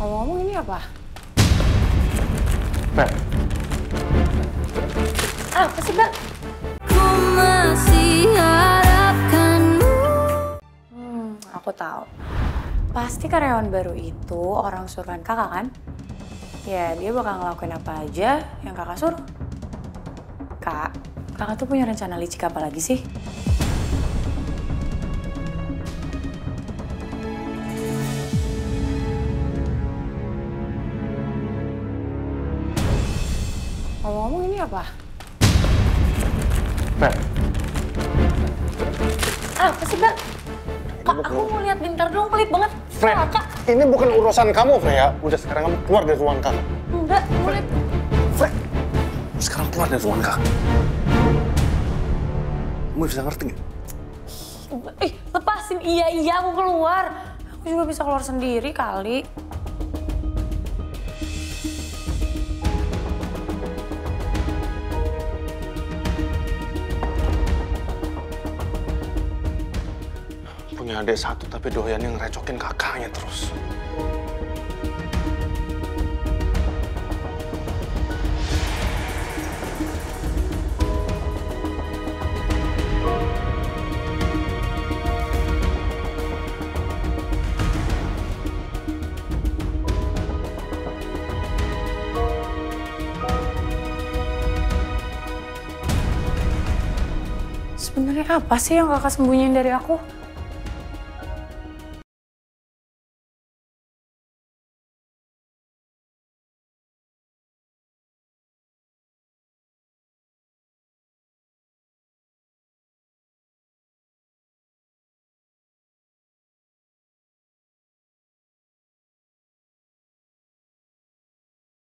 Ngomong-ngomong ini apa? Bang. Apa sih, Bang? Ku masih harapkanmu. Aku tahu. Pasti karyawan baru itu orang suruhan kakak, kan? Ya, dia bakal ngelakuin apa aja yang kakak suruh. Kak, kakak tuh punya rencana licik apa lagi sih? Ngomong-ngomong ini apa? Bang. Apa sih, Bang? Kak, aku mau lihat bentar dong, pelit banget. Freya, ini bukan urusan kamu, Freya. Udah, sekarang kamu keluar dari ruang kakak. Enggak, boleh. Freya, sekarang keluar dari ruang kakak. Kamu bisa ngerti nggak? Lepasin. Iya, aku keluar. Aku juga bisa keluar sendiri kali. Punya adik satu tapi doyan yang ngerecokin kakaknya terus. Sebenarnya apa sih yang kakak sembunyiin dari aku?